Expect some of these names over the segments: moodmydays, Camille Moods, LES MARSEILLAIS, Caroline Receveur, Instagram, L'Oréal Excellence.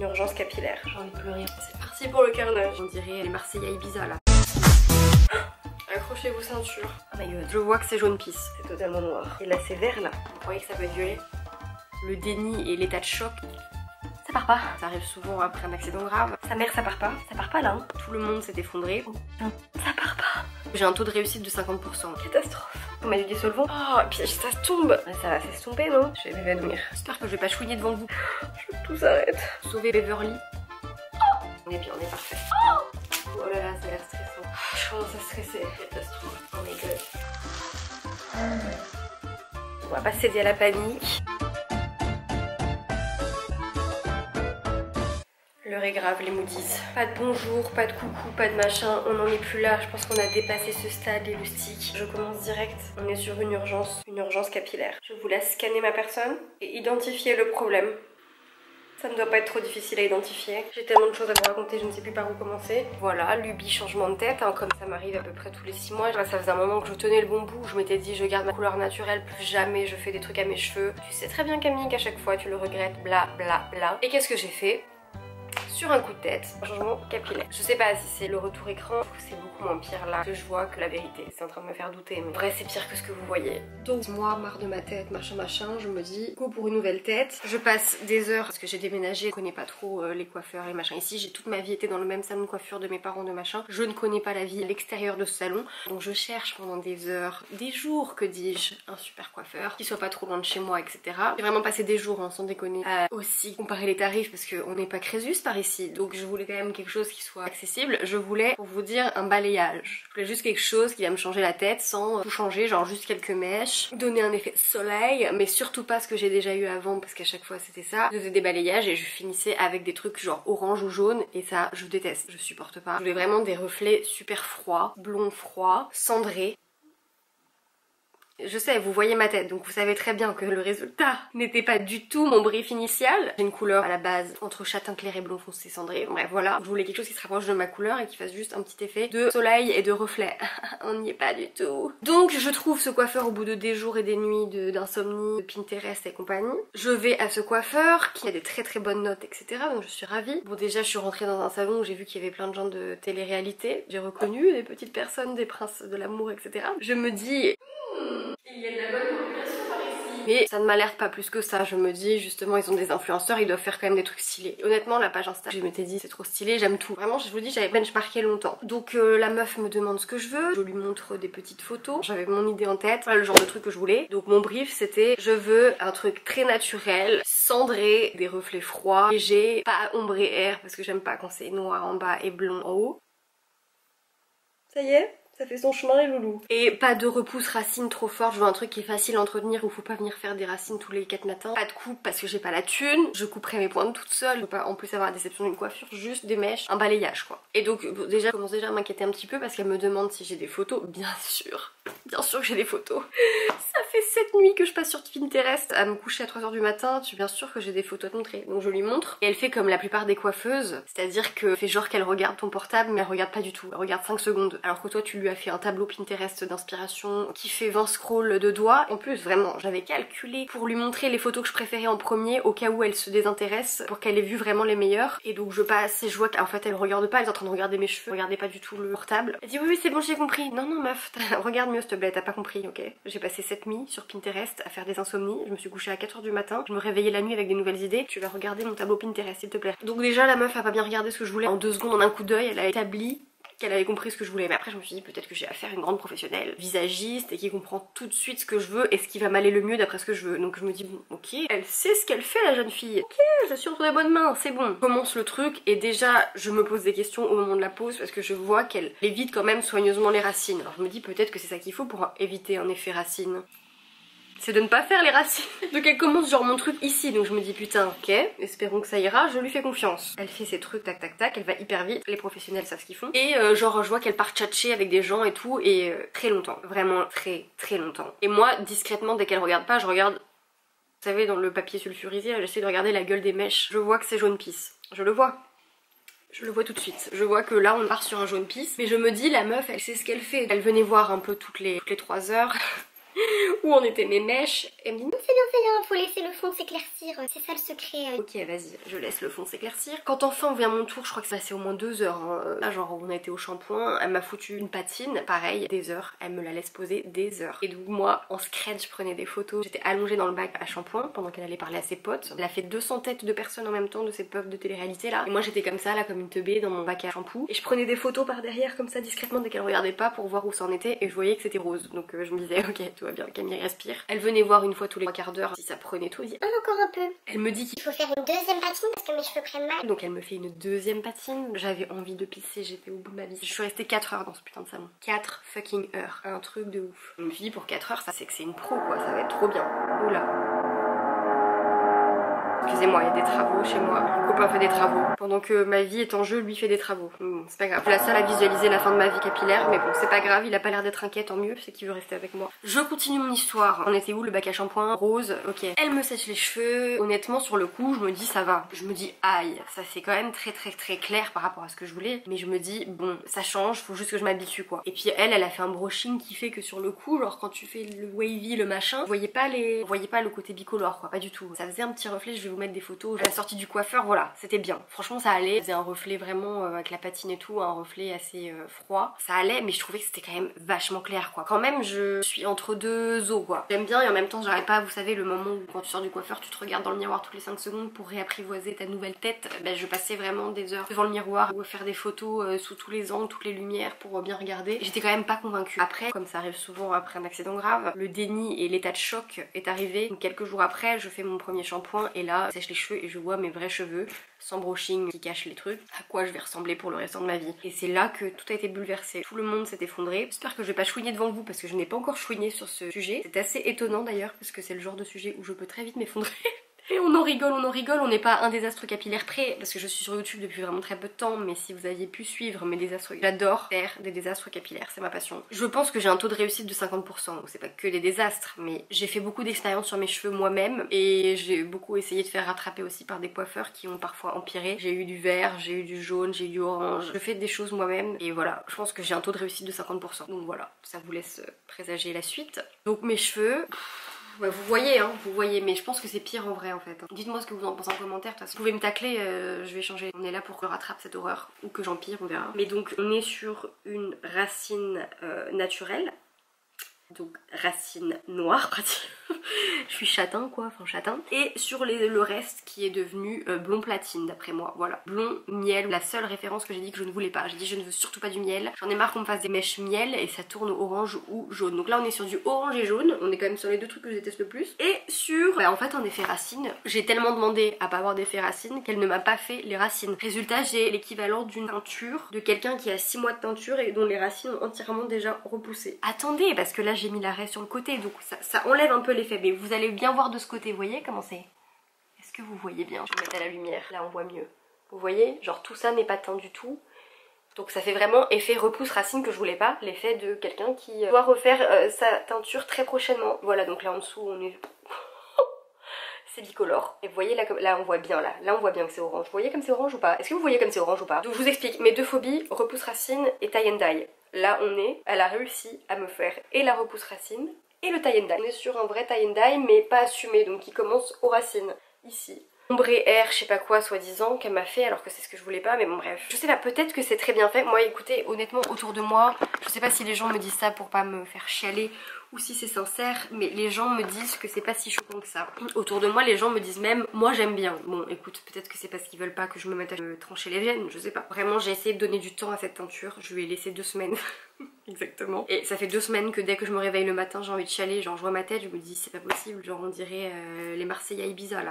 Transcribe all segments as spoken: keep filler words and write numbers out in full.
une urgence capillaire. J'ai envie de pleurer. C'est parti pour le carnage. On dirait les Marseillais à Ibiza là. Accrochez vos ceintures. Oh my god, je vois que c'est jaune pisse. C'est totalement noir. Et là c'est vert là. Vous croyez que ça peut être violet? Le déni et l'état de choc, ça part pas. Ça arrive souvent après un accident grave. Sa mère, ça part pas. Ça part pas là. Hein. Tout le monde s'est effondré. Ça part pas. J'ai un taux de réussite de cinquante pour cent. Catastrophe. On m'a du dissolvant. Oh, et puis ça se tombe. Ça va se tomber, non? Je vais m'évanouir. J'espère que je vais pas chouiner devant vous. Je veux que tout s'arrête. Sauver Beverly. Oh, on est bien, on est parfait. Oh, oh là là, ça a l'air stressant. Je commence à stresser. Catastrophe. Oh my god. On va pas céder à la panique. L'heure est grave, les moodies. Pas de bonjour, pas de coucou, pas de machin, on n'en est plus là. Je pense qu'on a dépassé ce stade élastique. Je commence direct. On est sur une urgence, une urgence capillaire. Je vous laisse scanner ma personne et identifier le problème. Ça ne doit pas être trop difficile à identifier. J'ai tellement de choses à vous raconter, je ne sais plus par où commencer. Voilà, lubie, changement de tête, hein, comme ça m'arrive à peu près tous les six mois. Là, ça faisait un moment que je tenais le bon bout. Je m'étais dit, je garde ma couleur naturelle, plus jamais je fais des trucs à mes cheveux. Tu sais très bien, Camille, qu'à chaque fois, tu le regrettes, bla bla bla. Et qu'est-ce que j'ai fait? Sur un coup de tête, un changement capillaire. Je sais pas si c'est le retour écran, c'est beaucoup moins pire là que je vois que la vérité. C'est en train de me faire douter, mais en vrai c'est pire que ce que vous voyez. Donc moi, marre de ma tête, machin machin, je me dis go pour une nouvelle tête. Je passe des heures, parce que j'ai déménagé, je connais pas trop euh, les coiffeurs, les machins. Ici, j'ai toute ma vie été dans le même salon de coiffure de mes parents, de machin. Je ne connais pas la vie à l'extérieur de ce salon. Donc je cherche pendant des heures, des jours, que dis-je, un super coiffeur, qui soit pas trop loin de chez moi, et cetera. J'ai vraiment passé des jours, hein, sans déconner, à aussi comparer les tarifs, parce qu'on n'est pas Crésus par ici, donc je voulais quand même quelque chose qui soit accessible. Je voulais, pour vous dire, un balayage. Je voulais juste quelque chose qui va me changer la tête sans tout changer, genre juste quelques mèches, donner un effet soleil, mais surtout pas ce que j'ai déjà eu avant, parce qu'à chaque fois c'était ça. Je faisais des balayages et je finissais avec des trucs genre orange ou jaune, et ça je déteste, je supporte pas. Je voulais vraiment des reflets super froids, blond froid, cendré. Je sais, vous voyez ma tête, donc vous savez très bien que le résultat n'était pas du tout mon brief initial. J'ai une couleur à la base entre châtain clair et blond foncé cendré. Bref, voilà. Je voulais quelque chose qui se rapproche de ma couleur et qui fasse juste un petit effet de soleil et de reflet. On n'y est pas du tout. Donc je trouve ce coiffeur au bout de des jours et des nuits d'insomnie, de, de Pinterest et compagnie. Je vais à ce coiffeur qui a des très très bonnes notes, et cetera. Donc je suis ravie. Bon, déjà je suis rentrée dans un salon où j'ai vu qu'il y avait plein de gens de télé-réalité. J'ai reconnu des petites personnes, des princes de l'amour, et cetera. Je me dis... Il y a de la bonne population par ici. Mais ça ne m'alerte pas plus que ça. Je me dis, justement, ils ont des influenceurs, ils doivent faire quand même des trucs stylés. Et honnêtement, la page Insta, je m'étais dit, c'est trop stylé, j'aime tout. Vraiment, je vous dis, j'avais benchmarké longtemps. Donc euh, la meuf me demande ce que je veux. Je lui montre des petites photos. J'avais mon idée en tête, voilà le genre de truc que je voulais. Donc mon brief, c'était, je veux un truc très naturel, cendré, des reflets froids, légers, pas ombré air, parce que j'aime pas quand c'est noir en bas et blond en haut. Ça y est ? Ça fait son chemin les loulous. Et pas de repousse racine trop fort, je veux un truc qui est facile à entretenir où faut pas venir faire des racines tous les quatre matins. Pas de coupe parce que j'ai pas la thune, je couperai mes pointes toute seule. Je veux pas en plus avoir la déception d'une coiffure, juste des mèches, un balayage quoi. Et donc bon, déjà je commence déjà à m'inquiéter un petit peu parce qu'elle me demande si j'ai des photos, bien sûr. Bien sûr que j'ai des photos. Ça fait sept nuits que je passe sur Pinterest à me coucher à trois heures du matin. Je suis bien sûre que j'ai des photos à te montrer. Donc je lui montre. Et elle fait comme la plupart des coiffeuses. C'est-à-dire que fait genre qu'elle regarde ton portable, mais elle regarde pas du tout. Elle regarde cinq secondes. Alors que toi, tu lui as fait un tableau Pinterest d'inspiration qui fait vingt scrolls de doigts. En plus, vraiment, j'avais calculé pour lui montrer les photos que je préférais en premier au cas où elle se désintéresse pour qu'elle ait vu vraiment les meilleures. Et donc je passe et je vois qu'en fait elle regarde pas. Elle est en train de regarder mes cheveux. Regardez pas du tout le portable. Elle dit oui, oui, c'est bon, j'ai compris. Non, non, meuf, regarde mieux. S'il te plaît, t'as pas compris, ok? J'ai passé sept nuits sur Pinterest à faire des insomnies. Je me suis couchée à quatre heures du matin. Je me réveillais la nuit avec des nouvelles idées. Tu vas regarder mon tableau Pinterest, s'il te plaît. Donc, déjà, la meuf a pas bien regardé ce que je voulais. En deux secondes, en un coup d'œil, elle a établi qu'elle avait compris ce que je voulais. Mais après, je me suis dit peut-être que j'ai affaire à une grande professionnelle, visagiste, et qui comprend tout de suite ce que je veux et ce qui va m'aller le mieux d'après ce que je veux. Donc je me dis bon, ok, elle sait ce qu'elle fait la jeune fille. Ok, je suis entre les bonnes mains, c'est bon. Je commence le truc et déjà je me pose des questions au moment de la pause parce que je vois qu'elle évite quand même soigneusement les racines. Alors je me dis peut-être que c'est ça qu'il faut pour éviter un effet racine. C'est de ne pas faire les racines. Donc elle commence genre mon truc ici. Donc je me dis putain, ok, espérons que ça ira, je lui fais confiance. Elle fait ses trucs, tac tac tac, elle va hyper vite. Les professionnels savent ce qu'ils font. Et euh, genre je vois qu'elle part tchatcher avec des gens et tout. Et euh, très longtemps, vraiment très très longtemps. Et moi discrètement, dès qu'elle regarde pas, je regarde, vous savez, dans le papier sulfurisé, j'essaie de regarder la gueule des mèches. Je vois que c'est jaune pisse, je le vois. Je le vois tout de suite. Je vois que là on part sur un jaune pisse. Mais je me dis la meuf, elle sait ce qu'elle fait. Elle venait voir un peu toutes les, toutes les trois heures. où en étaient mes mèches. Elle me dit non, c'est bien, c'est bien, faut laisser le fond s'éclaircir, c'est ça le secret. Ok, vas-y, je laisse le fond s'éclaircir. Quand enfin on vient mon tour, je crois que ça passait au moins deux heures. Hein. Là, genre, on a été au shampoing, elle m'a foutu une patine, pareil, des heures, elle me la laisse poser des heures. Et donc, moi, en scred, je prenais des photos, j'étais allongée dans le bac à shampoing pendant qu'elle allait parler à ses potes. Elle a fait deux cents têtes de personnes en même temps de ces peuples de télé-réalité là. Et moi, j'étais comme ça, là, comme une teubée dans mon bac à shampoo. Et je prenais des photos par derrière, comme ça, discrètement, dès qu'elle regardait pas pour voir où ça en était. Et je voyais que c'était rose. Donc, euh, je me disais, ok, tout va bien, Camille respire. Elle venait voir une fois tous les trois quarts d'heure si ça prenait tout. Elle dit, ah, encore un peu. Elle me dit qu'il faut faire une deuxième patine parce que mes cheveux prennent mal. Donc, elle me fait une deuxième patine. J'avais envie de pisser, j'étais au bout de ma vie. Je suis restée quatre heures dans ce putain de salon. quatre fucking heures. Un truc de ouf. Je me suis dit, pour quatre heures, ça c'est que c'est une pro quoi, ça va être trop bien. Oula. Excusez-moi, il y a des travaux chez moi, mon copain fait des travaux. Pendant que ma vie est en jeu, lui fait des travaux. Bon, c'est pas grave. Je suis la seule à visualiser la fin de ma vie capillaire, mais bon, c'est pas grave, il a pas l'air d'être inquiet, tant mieux, c'est qu'il veut rester avec moi. Je continue mon histoire. On était où, le bac à shampoing? Rose, ok. Elle me sèche les cheveux. Honnêtement, sur le coup, je me dis ça va. Je me dis aïe, ça c'est quand même très très très clair par rapport à ce que je voulais. Mais je me dis bon, ça change, faut juste que je m'habitue quoi. Et puis elle, elle a fait un brushing qui fait que sur le coup, genre quand tu fais le wavy, le machin, vous voyez pas les... vous voyez pas le côté bicolore quoi, pas du tout. Ça faisait un petit reflet, je vous mettre des photos à la sortie du coiffeur, voilà, c'était bien. Franchement, ça allait. C'était un reflet vraiment euh, avec la patine et tout, un reflet assez euh, froid. Ça allait, mais je trouvais que c'était quand même vachement clair, quoi. Quand même, je suis entre deux eaux, quoi. J'aime bien et en même temps, j'arrive pas, vous savez, le moment où quand tu sors du coiffeur, tu te regardes dans le miroir toutes les cinq secondes pour réapprivoiser ta nouvelle tête. Ben, je passais vraiment des heures devant le miroir ou à faire des photos euh, sous tous les angles, toutes les lumières pour euh, bien regarder. J'étais quand même pas convaincue. Après, comme ça arrive souvent après un accident grave, le déni et l'état de choc est arrivé. Donc, quelques jours après, je fais mon premier shampoing et là, sèche les cheveux et je vois mes vrais cheveux sans brushing qui cache les trucs, à quoi je vais ressembler pour le restant de ma vie. Et c'est là que tout a été bouleversé, tout le monde s'est effondré. J'espère que je vais pas chouiner devant vous parce que je n'ai pas encore chouiné sur ce sujet. C'est assez étonnant d'ailleurs parce que c'est le genre de sujet où je peux très vite m'effondrer. Et on en rigole, on en rigole, on n'est pas un désastre capillaire près, parce que je suis sur YouTube depuis vraiment très peu de temps, mais si vous aviez pu suivre mes désastres, j'adore faire des désastres capillaires, c'est ma passion. Je pense que j'ai un taux de réussite de cinquante pour cent, donc c'est pas que des désastres, mais j'ai fait beaucoup d'expériences sur mes cheveux moi-même, et j'ai beaucoup essayé de faire rattraper aussi par des coiffeurs qui ont parfois empiré. J'ai eu du vert, j'ai eu du jaune, j'ai eu du orange, je fais des choses moi-même, et voilà, je pense que j'ai un taux de réussite de cinquante pour cent, donc voilà, ça vous laisse présager la suite. Donc mes cheveux... Pff, ouais, vous voyez hein, vous voyez, mais je pense que c'est pire en vrai en fait. Dites-moi ce que vous en pensez en commentaire, de toute façon. Vous pouvez me tacler, euh, je vais changer. On est là pour que je rattrape cette horreur, ou que j'empire, on verra. Mais donc on est sur une racine euh, naturelle, donc racine noire pratiquement. Je suis châtain quoi, enfin châtain. Et sur les, le reste qui est devenu euh, blond platine d'après moi, voilà. Blond, miel, la seule référence que j'ai dit que je ne voulais pas. J'ai dit je ne veux surtout pas du miel. J'en ai marre qu'on me fasse des mèches miel et ça tourne orange ou jaune. Donc là on est sur du orange et jaune, on est quand même sur les deux trucs que je déteste le plus. Et sur, bah, en fait un effet racine. J'ai tellement demandé à pas avoir d'effet racine qu'elle ne m'a pas fait les racines. Résultat, j'ai l'équivalent d'une teinture de quelqu'un qui a six mois de teinture et dont les racines ont entièrement déjà repoussé. Attendez, parce que là j'ai mis la raie sur le côté, donc ça, ça enlève un peu les faits, mais vous allez bien voir de ce côté, vous voyez comment c'est? Est-ce que vous voyez bien? Je vais mettre à la lumière, là on voit mieux. Vous voyez? Genre tout ça n'est pas teint du tout. Donc ça fait vraiment effet repousse racine que je voulais pas, l'effet de quelqu'un qui doit refaire euh, sa teinture très prochainement. Voilà, donc là en dessous on est... c'est bicolore. Et vous voyez là, comme... là on voit bien là, là on voit bien que c'est orange. Vous voyez comme c'est orange ou pas? Est-ce que vous voyez comme c'est orange ou pas? Donc je vous explique, mes deux phobies, repousse racine et tie and dye. Là on est, elle a réussi à me faire et la repousse racine et le tie and dye. On est sur un vrai tie and dye mais pas assumé, donc qui commence aux racines, ici. Ombré air, je sais pas quoi, soi-disant, qu'elle m'a fait alors que c'est ce que je voulais pas, mais bon bref. Je sais pas, peut-être que c'est très bien fait. Moi écoutez, honnêtement, autour de moi, je sais pas si les gens me disent ça pour pas me faire chialer ou si c'est sincère, mais les gens me disent que c'est pas si choquant que ça. Autour de moi, les gens me disent même, moi j'aime bien. Bon écoute, peut-être que c'est parce qu'ils veulent pas que je me mette à me trancher les veines, je sais pas. Vraiment, j'ai essayé de donner du temps à cette teinture, je lui ai laissé deux semaines. Exactement. Et ça fait deux semaines que dès que je me réveille le matin, j'ai envie de chialer, genre je vois ma tête, je me dis c'est pas possible, genre on dirait euh, les Marseillais à Ibiza là.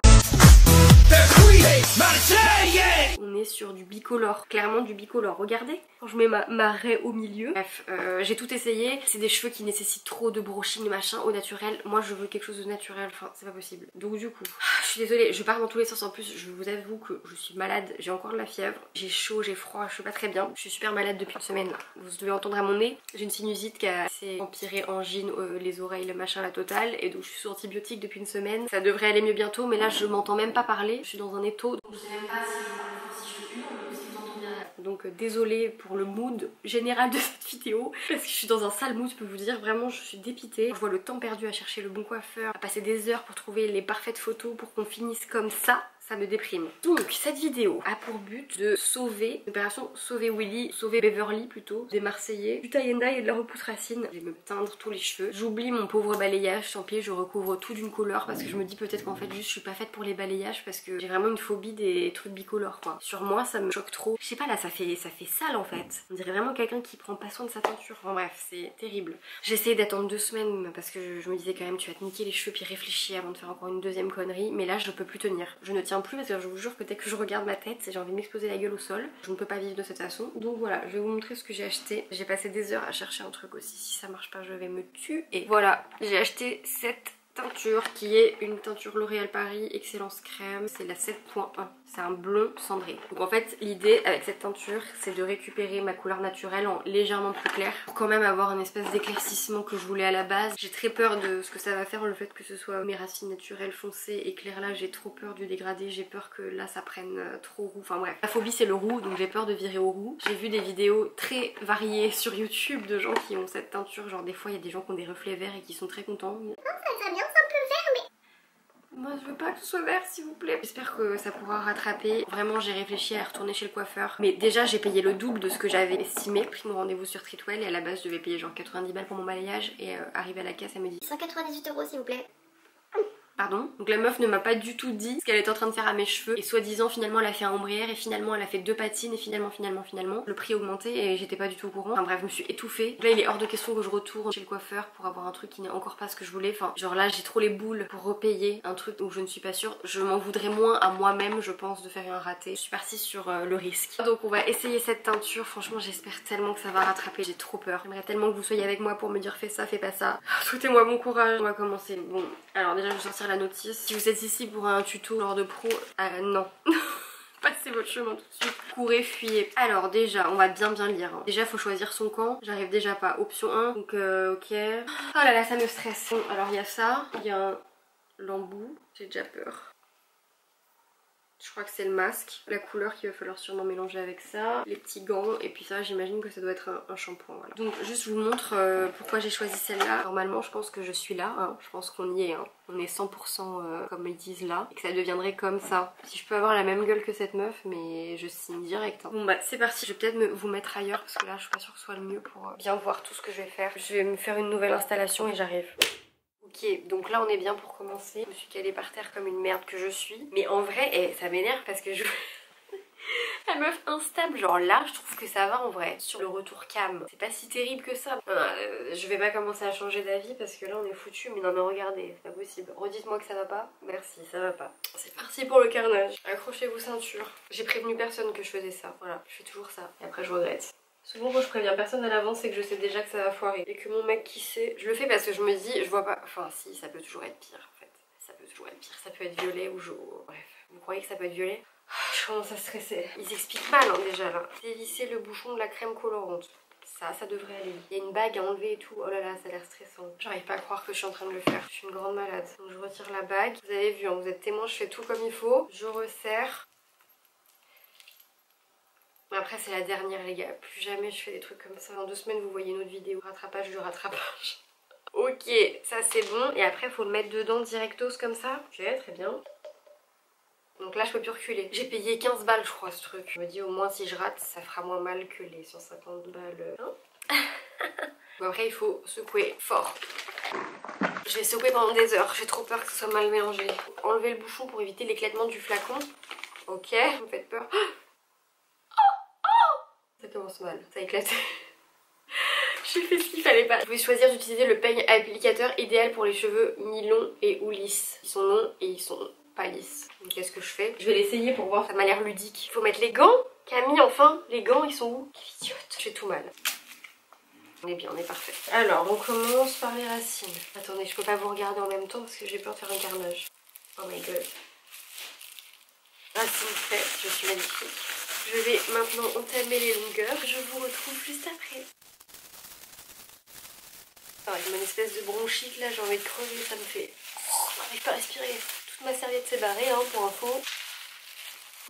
On est sur du bicolore, clairement du bicolore, regardez. Quand je mets ma, ma raie au milieu, bref, euh, j'ai tout essayé. C'est des cheveux qui nécessitent trop de brushing machin au naturel. Moi je veux quelque chose de naturel, enfin c'est pas possible. Donc du coup, je suis désolée, je pars dans tous les sens en plus. Je vous avoue que je suis malade, j'ai encore de la fièvre, j'ai chaud, j'ai froid, je suis pas très bien. Je suis super malade depuis une semaine là. Vous devez entendre à mon nez, j'ai une sinusite qui a s'est empirée, angine, euh, les oreilles, le machin, la totale. Et donc je suis sous antibiotiques depuis une semaine. Ça devrait aller mieux bientôt, mais là je m'entends même pas parler. Je suis dans un étau, donc je sais même pas si je parle, si je suis une, ou si vous entendez bien. donc désolée pour le mood général de cette vidéo, parce que je suis dans un sale mood, je peux vous dire, vraiment je suis dépitée. Je vois le temps perdu à chercher le bon coiffeur, à passer des heures pour trouver les parfaites photos pour qu'on finisse comme ça. Ça me déprime. Donc cette vidéo a pour but de sauver l'opération Sauver Willy, Sauver Beverly plutôt, des Marseillais, du tie and dye et de la repousse racine. Je vais me teindre tous les cheveux. J'oublie mon pauvre balayage, tant pis, je recouvre tout d'une couleur parce que je me dis peut-être qu'en fait juste je suis pas faite pour les balayages parce que j'ai vraiment une phobie des trucs bicolores quoi. Sur moi ça me choque trop. Je sais pas là, ça fait, ça fait sale en fait. On dirait vraiment quelqu'un qui prend pas soin de sa teinture. Enfin bref, c'est terrible. J'ai essayé d'attendre deux semaines parce que je me disais quand même tu vas te niquer les cheveux puis réfléchir avant de faire encore une deuxième connerie, mais là je peux plus tenir. Je ne tiens plus parce que je vous jure que dès que je regarde ma tête j'ai envie de m'exposer la gueule au sol, je ne peux pas vivre de cette façon. Donc voilà, je vais vous montrer ce que j'ai acheté. J'ai passé des heures à chercher un truc aussi, si ça marche pas je vais me tuer. Et voilà, j'ai acheté cette teinture qui est une teinture L'Oréal Paris Excellence crème, c'est la sept point un, c'est un blond cendré. Donc en fait l'idée avec cette teinture c'est de récupérer ma couleur naturelle en légèrement plus clair pour quand même avoir un espèce d'éclaircissement que je voulais à la base. J'ai très peur de ce que ça va faire, le fait que ce soit mes racines naturelles foncées et claires là, j'ai trop peur du dégradé, j'ai peur que là ça prenne trop roux, enfin bref. La phobie c'est le roux donc j'ai peur de virer au roux. J'ai vu des vidéos très variées sur YouTube de gens qui ont cette teinture, genre des fois il y a des gens qui ont des reflets verts et qui sont très contents. Moi je veux pas que ce soit vert s'il vous plaît. J'espère que ça pourra rattraper. Vraiment j'ai réfléchi à retourner chez le coiffeur, mais déjà j'ai payé le double de ce que j'avais estimé. Pris mon rendez-vous sur Treatwell et à la base je devais payer genre quatre-vingt-dix balles pour mon balayage. Et euh, arrivé à la caisse elle me dit cent quatre-vingt-dix-huit euros s'il vous plaît. Pardon. Donc la meuf ne m'a pas du tout dit ce qu'elle était en train de faire à mes cheveux. Et soi-disant finalement elle a fait un ombrière et finalement elle a fait deux patines et finalement finalement finalement le prix augmentait et j'étais pas du tout au courant. Enfin bref je me suis étouffée. Donc là il est hors de question que je retourne chez le coiffeur pour avoir un truc qui n'est encore pas ce que je voulais. Enfin genre là j'ai trop les boules pour repayer un truc où je ne suis pas sûre. Je m'en voudrais moins à moi-même je pense de faire un raté. Je suis partie sur euh, le risque. Donc on va essayer cette teinture. Franchement j'espère tellement que ça va rattraper. J'ai trop peur. J'aimerais tellement que vous soyez avec moi pour me dire fais ça, fais pas ça. Souhaitez-moi bon courage. On va commencer. Bon alors déjà je vais sortir la notice. Si vous êtes ici pour un tuto genre de pro, euh, non. Passez votre chemin tout de suite. Courez, fuyez. Alors déjà, on va bien bien lire. Hein. Déjà, faut choisir son camp. J'arrive déjà pas. Option un. Donc, euh, ok. Oh là là, ça me stresse. Bon, alors il y a ça. Il y a un l'embout. J'ai déjà peur. Je crois que c'est le masque, la couleur qu'il va falloir sûrement mélanger avec ça, les petits gants et puis ça j'imagine que ça doit être un, un shampoing voilà. Donc juste je vous montre euh, pourquoi j'ai choisi celle-là. Normalement je pense que je suis là, hein. Je pense qu'on y est, hein. On est cent pour cent euh, comme ils disent là et que ça deviendrait comme ça. Si je peux avoir la même gueule que cette meuf mais je signe direct. Hein. Bon bah c'est parti, je vais peut-être me, vous mettre ailleurs parce que là je suis pas sûre que ce soit le mieux pour euh, bien voir tout ce que je vais faire. Je vais me faire une nouvelle installation et j'arrive. Ok, donc là on est bien pour commencer. Je me suis calée par terre comme une merde que je suis. Mais en vrai, eh, ça m'énerve parce que je... La meuf instable, genre là je trouve que ça va en vrai. Sur le retour cam, c'est pas si terrible que ça. Enfin, euh, je vais pas commencer à changer d'avis parce que là on est foutu. Mais non mais regardez, c'est pas possible. Redites-moi que ça va pas. Merci, ça va pas. C'est parti pour le carnage. Accrochez-vous ceinture. J'ai prévenu personne que je faisais ça. Voilà, je fais toujours ça. Et après je regrette. Souvent quand je préviens personne à l'avance c'est que je sais déjà que ça va foirer. Et que mon mec qui sait, je le fais parce que je me dis, je vois pas... Enfin si, ça peut toujours être pire en fait. Ça peut toujours être pire, ça peut être violet ou je... Bref, vous croyez que ça peut être violet? Je commence à stresser. Ils expliquent mal hein, déjà là. Dévisser le bouchon de la crème colorante. Ça, ça devrait aller. Il y a une bague à enlever et tout. Oh là là, ça a l'air stressant. J'arrive pas à croire que je suis en train de le faire. Je suis une grande malade. Donc je retire la bague. Vous avez vu, hein, vous êtes témoin, je fais tout comme il faut. Je resserre. Mais après c'est la dernière les gars, plus jamais je fais des trucs comme ça. Dans deux semaines vous voyez une autre vidéo, rattrapage du rattrapage. Ok, ça c'est bon et après faut le mettre dedans directos comme ça. Ok, très bien. Donc là je peux plus reculer. J'ai payé quinze balles je crois ce truc. Je me dis au moins si je rate ça fera moins mal que les cent cinquante balles. Hein. Bon, après il faut secouer fort. Je vais secouer pendant des heures, j'ai trop peur que ce soit mal mélangé. Faut enlever le bouchon pour éviter l'éclatement du flacon. Ok, vous me faites peur. Ça commence mal, ça éclate. J'ai fait ce qu'il fallait pas. Je voulais choisir d'utiliser le peigne applicateur idéal pour les cheveux mi-longs et ou lisses. Ils sont longs et ils sont pas lisses. Donc qu'est-ce que je fais? Je vais l'essayer pour voir, ça m'a l'air ludique. Il faut mettre les gants. Camille, enfin, les gants ils sont où? Quelle idiote. Je fais tout mal. On est bien, on est parfait. Alors on commence par les racines. Attendez, je peux pas vous regarder en même temps parce que j'ai peur de faire un carnage. Oh my god. Racines faites, je suis magnifique. Je vais maintenant entamer les longueurs. Je vous retrouve juste après. Enfin, j'ai une espèce de bronchite là, j'ai envie de crever, ça me fait... Oh, j'arrive pas à respirer. Toute ma serviette s'est barrée, hein, pour info.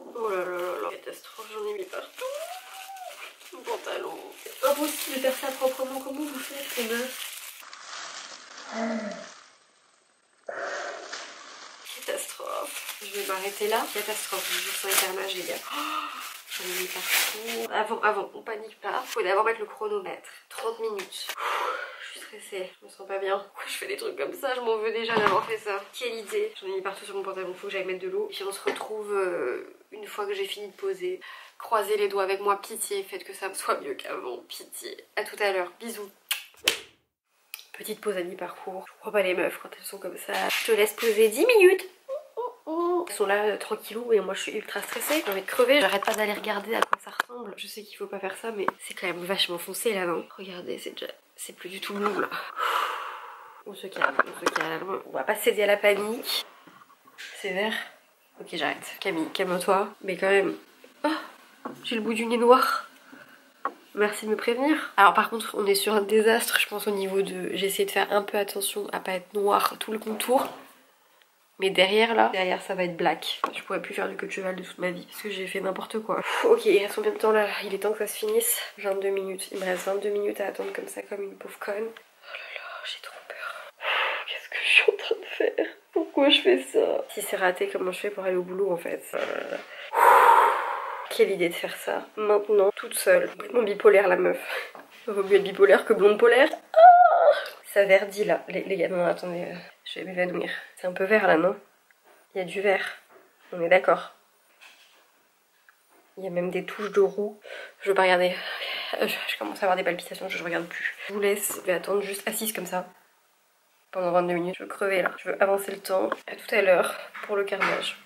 Oh là là là là. Catastrophe, j'en ai mis partout. pantalon. C'est impossible de faire ça proprement. Comment vous faites, les meufs? Mmh. Catastrophe. Je vais m'arrêter là. Catastrophe. Je vous sens éternage, les gars. Oh, j'en ai mis partout. Avant, avant, on panique pas. Faut d'abord mettre le chronomètre. trente minutes. Je suis stressée, je me sens pas bien. Pourquoi je fais des trucs comme ça? Je m'en veux déjà d'avoir fait ça. Quelle idée. J'en ai mis partout sur mon pantalon, faut que j'aille mettre de l'eau. Puis on se retrouve euh, une fois que j'ai fini de poser. Croisez les doigts avec moi, pitié. Faites que ça me soit mieux qu'avant, pitié. A tout à l'heure, bisous. Petite pause à mi-parcours. Je crois pas les meufs quand elles sont comme ça. Je te laisse poser dix minutes. Ils sont là euh, tranquillou et moi je suis ultra stressée, j'ai envie de crever, j'arrête pas d'aller regarder à quoi ça ressemble. Je sais qu'il faut pas faire ça mais c'est quand même vachement foncé là, non? Regardez, c'est déjà... c'est plus du tout bleu là. On se calme, on se calme, on va pas céder à la panique. Sévère. Ok, j'arrête. Camille, calme-toi. Mais quand même... Oh, j'ai le bout du nez noir. Merci de me prévenir. Alors par contre on est sur un désastre je pense au niveau de... J'ai essayé de faire un peu attention à pas être noire tout le contour. Mais derrière là, derrière ça va être black. Je pourrais plus faire du queue de cheval de toute ma vie parce que j'ai fait n'importe quoi. Pff, ok, il reste combien de temps là? Il est temps que ça se finisse. vingt-deux minutes. Il me reste vingt-deux minutes à attendre comme ça, comme une pauvre conne. Oh là là, j'ai trop peur. Qu'est-ce que je suis en train de faire? Pourquoi je fais ça? Si c'est raté, comment je fais pour aller au boulot en fait? Oh là là. Quelle idée de faire ça maintenant, toute seule. Complètement bipolaire la meuf. Ça vaut mieux être bipolaire que blonde polaire. Ah, ça verdit là. Les, les gars, non, attendez. Euh... Je vais m'évanouir. C'est un peu vert là, non? Il y a du vert. On est d'accord. Il y a même des touches de roux. Je veux pas regarder. Je commence à avoir des palpitations, je ne regarde plus. Je vous laisse. Je vais attendre juste assise comme ça. Pendant vingt-deux minutes. Je veux crever là. Je veux avancer le temps. À tout à l'heure pour le carnage.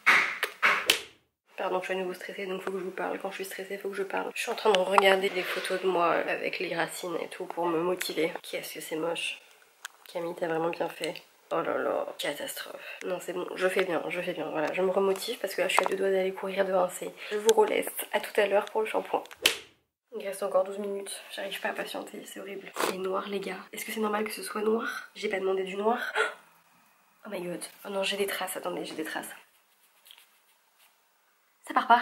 Pardon, je suis à nouveau stressée donc faut que je vous parle. Quand je suis stressée, faut que je parle. Je suis en train de regarder des photos de moi avec les racines et tout pour me motiver. Qu'est-ce que c'est moche. Camille, t'as vraiment bien fait. Oh là là, catastrophe. Non c'est bon, je fais bien, je fais bien, voilà. Je me remotive parce que là je suis à deux doigts d'aller courir de rincer. Je vous relaisse, à tout à l'heure pour le shampoing. Il reste encore douze minutes, j'arrive pas à patienter, c'est horrible. Il est noir les gars, est-ce que c'est normal que ce soit noir? J'ai pas demandé du noir. Oh my god, oh non j'ai des traces, attendez, j'ai des traces. Ça part pas.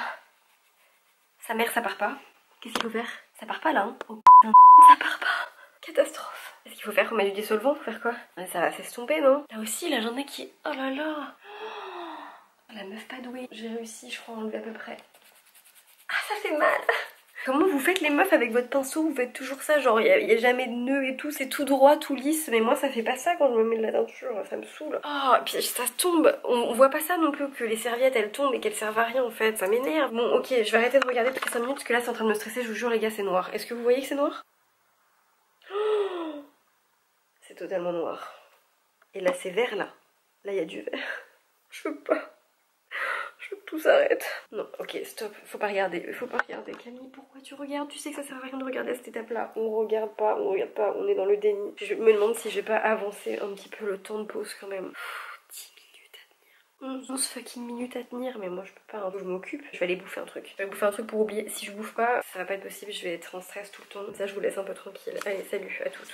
Sa mère ça part pas. Qu'est-ce qu'il faut faire? Ça part pas là hein. Oh putain, ça part pas. Catastrophe. Qu'est-ce qu'il faut faire? On met du dissolvant? Faut faire quoi? Ça va s'estomper, non? Là aussi, là j'en ai qui... Oh là là oh, la meuf pas douée. J'ai réussi, je crois, à enlever à peu près. Ah, ça fait mal. Comment vous faites les meufs avec votre pinceau? Vous faites toujours ça, genre il n'y a, a jamais de nœud et tout, c'est tout droit, tout lisse. Mais moi ça fait pas ça quand je me mets de la teinture, ça me saoule. Oh, et puis ça tombe, on, on voit pas ça non plus, que les serviettes elles tombent et qu'elles servent à rien en fait, ça m'énerve. Bon ok, je vais arrêter de regarder toutes les cinq minutes parce que là c'est en train de me stresser, je vous jure les gars c'est noir. Est-ce que vous voyez que c'est noir? C'est totalement noir. Et là c'est vert là. Là il y a du vert. Je veux pas. Je veux que tout s'arrête. Non, ok, stop. Faut pas regarder. Faut pas regarder. Camille, pourquoi tu regardes? Tu sais que ça sert à rien de regarder à cette étape là. On regarde pas, on regarde pas, on est dans le déni. Je me demande si je vais pas avancer un petit peu le temps de pause quand même. onze fucking minutes à tenir, mais moi je peux pas, hein. Je m'occupe, je vais aller bouffer un truc. Je vais bouffer un truc pour oublier, si je bouffe pas, ça va pas être possible, je vais être en stress tout le temps. Ça je vous laisse un peu tranquille. Allez, salut à toutes.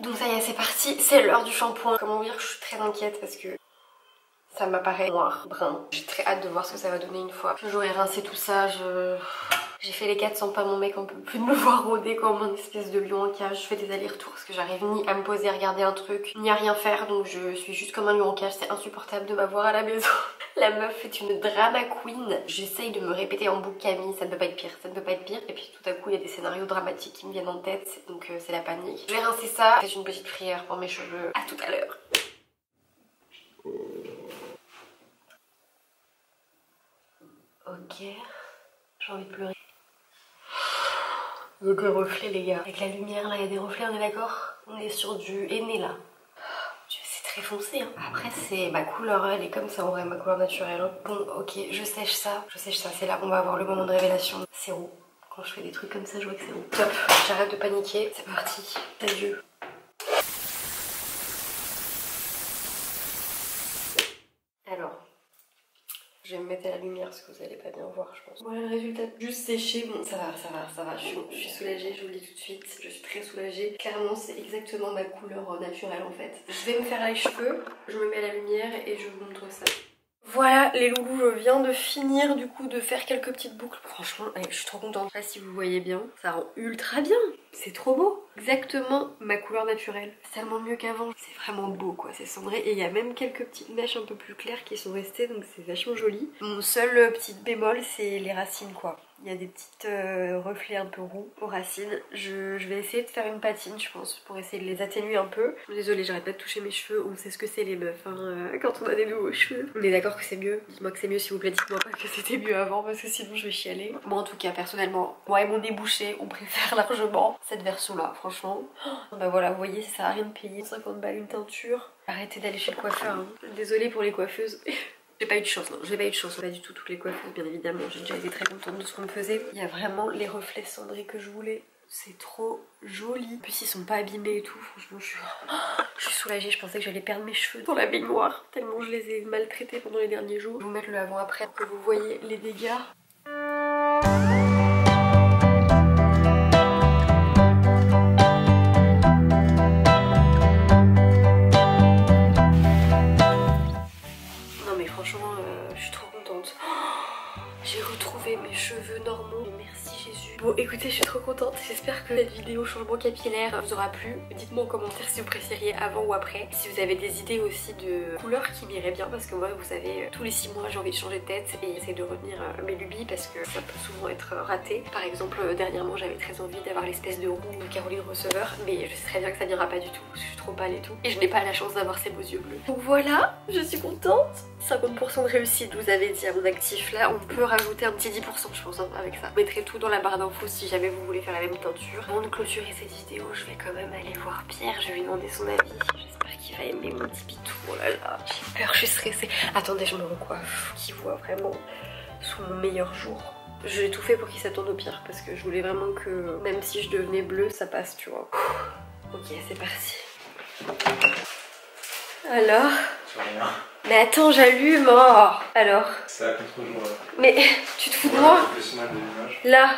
Donc ça y est, c'est parti, c'est l'heure du shampoing. Comment dire que je suis très inquiète parce que ça m'apparaît noir, brun. J'ai très hâte de voir ce que ça va donner une fois. J'aurais rincé tout ça, je... J'ai fait les quatre cents pas, mon mec on peut plus de me voir rôder comme un espèce de lion en cage. Je fais des allers-retours parce que j'arrive ni à me poser à regarder un truc, ni à rien faire. Donc je suis juste comme un lion en cage, c'est insupportable de m'avoir à la maison. La meuf est une drama queen. J'essaye de me répéter en boucle Camille, ça ne peut pas être pire, ça ne peut pas être pire. Et puis tout à coup il y a des scénarios dramatiques qui me viennent en tête, donc euh, c'est la panique. Je vais rincer ça, faites une petite prière pour mes cheveux. À tout à l'heure. Ok, j'ai envie de pleurer. Il y a des reflets les gars. Avec la lumière là, il y a des reflets, on est d'accord? On est sur du henné là. C'est très foncé hein. Après c'est ma couleur, elle est comme ça en vrai, ma couleur naturelle. Hein. Bon ok, je sèche ça. Je sèche ça, c'est là qu'on va avoir le moment de révélation. C'est roux. Quand je fais des trucs comme ça, je vois que c'est roux. Top, j'arrête de paniquer. C'est parti. Adieu. Je vais me mettre à la lumière parce que vous allez pas bien voir je pense. Voilà le résultat, juste séché, bon ça va, ça va, ça va, je suis, je suis soulagée, je vous le dis tout de suite, je suis très soulagée. Clairement c'est exactement ma couleur naturelle en fait. Je vais me faire les cheveux, je me mets à la lumière et je vous montre ça. Voilà les loulous, je viens de finir du coup de faire quelques petites boucles. Franchement, je suis trop contente. Je sais pas si vous voyez bien, ça rend ultra bien. C'est trop beau. Exactement ma couleur naturelle. C'est tellement mieux qu'avant. C'est vraiment beau quoi, c'est cendré. Et il y a même quelques petites mèches un peu plus claires qui sont restées, donc c'est vachement joli. Mon seul petit bémol, c'est les racines quoi. Il y a des petites euh, reflets un peu roux aux racines. Je, je vais essayer de faire une patine, je pense, pour essayer de les atténuer un peu. Désolée, j'arrête pas de toucher mes cheveux. On sait ce que c'est les meufs, hein, euh, quand on a des nouveaux cheveux. On est d'accord que c'est mieux. Dites-moi que c'est mieux, s'il vous plaît. Dites-moi pas que c'était mieux avant, parce que sinon je vais chialer. Moi, en tout cas, personnellement, moi et mon débouché, on préfère largement cette version-là, franchement. Oh, bah voilà, vous voyez, ça sert à rien de payer cent cinquante balles une teinture. Arrêtez d'aller chez le coiffeur, hein. Désolée pour les coiffeuses. J'ai pas eu de chance, non, j'ai pas eu de chance, pas du tout toutes les coiffeuses, bien évidemment, j'ai déjà été très contente de ce qu'on me faisait. Il y a vraiment les reflets cendrés que je voulais, c'est trop joli. En plus ils sont pas abîmés et tout, franchement je suis, oh, je suis soulagée, je pensais que j'allais perdre mes cheveux dans la baignoire, tellement je les ai maltraités pendant les derniers jours. Je vais vous mettre le avant après pour que vous voyez les dégâts. Bon écoutez, je suis trop contente, j'espère que cette vidéo changement capillaire vous aura plu. Dites-moi en commentaire si vous préfériez avant ou après. Si vous avez des idées aussi de couleurs qui m'iraient bien, parce que moi vous savez, tous les six mois j'ai envie de changer de tête et essayer de retenir mes lubies parce que ça peut souvent être raté. Par exemple, dernièrement j'avais très envie d'avoir l'espèce de roux de Caroline Receveur, mais je sais très bien que ça n'ira pas du tout, parce que je suis trop pâle et tout. Et je n'ai pas la chance d'avoir ces beaux yeux bleus. Donc voilà, je suis contente. cinquante pour cent de réussite, vous avez dit à mon actif là, on peut rajouter un petit dix pour cent je pense hein, avec ça. Je mettrai tout dans la barre d'infos si jamais vous voulez faire la même teinture. Avant de clôturer cette vidéo, je vais quand même aller voir Pierre, je vais lui demander son avis. J'espère qu'il va aimer mon petit pitou. Oh là là, j'ai peur, je suis stressée. Attendez, je me recoiffe, qu'il voit vraiment sous mon meilleur jour. J'ai tout fait pour qu'il s'attende au pire parce que je voulais vraiment que même si je devenais bleue, ça passe, tu vois. Ouh. Ok, c'est parti. Alors. Mais attends, j'allume, oh. Alors. C'est à contre-jour. Mais tu te fous de moi. Là.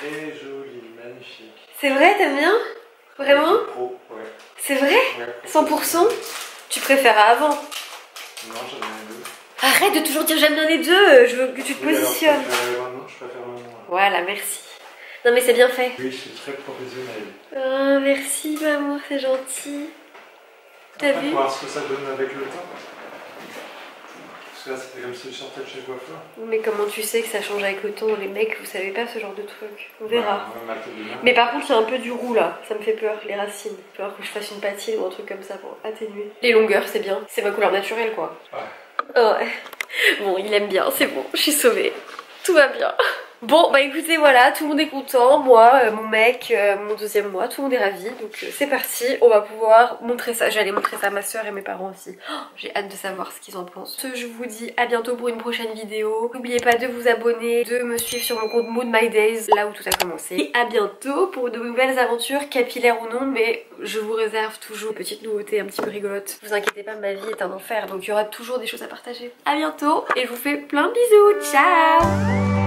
Très joli, magnifique. C'est vrai, t'aimes bien? Vraiment? Ouais. C'est vrai? cent pour cent? Tu préfères à avant? Non, j'aime bien les deux. Arrête de toujours dire j'aime bien les deux, je veux que tu te oui, positionnes. Alors, je préfère, non, je préfère maintenant. Voilà, merci. Non mais c'est bien fait. Oui, je suis très professionnelle. Oh, merci, maman, c'est gentil. T'as vu? On va voir ce que ça donne avec le temps. Parce que là, c'était comme si je sortais de chez le coiffeur. Mais comment tu sais que ça change avec le temps? Les mecs, vous savez pas ce genre de truc. On verra. Ouais, on mais par contre, il y a un peu du roux là. Ça me fait peur, les racines. Il faut que je fasse une patine ou un truc comme ça pour atténuer. Les longueurs, c'est bien. C'est ma couleur naturelle quoi. Ouais. Oh, ouais. Bon, il aime bien, c'est bon. Je suis sauvée. Tout va bien. Bon bah écoutez voilà, tout le monde est content, moi, euh, mon mec, euh, mon deuxième moi, tout le monde est ravi, donc euh, c'est parti, on va pouvoir montrer ça, j'allais montrer ça à ma soeur et mes parents aussi, oh, j'ai hâte de savoir ce qu'ils en pensent. Je vous dis à bientôt pour une prochaine vidéo, n'oubliez pas de vous abonner, de me suivre sur mon compte moodmydays, là où tout a commencé, et à bientôt pour de nouvelles aventures, capillaires ou non, mais je vous réserve toujours une petite nouveauté un petit peu rigolote, vous inquiétez pas, ma vie est un enfer, donc il y aura toujours des choses à partager. À bientôt, et je vous fais plein de bisous, ciao.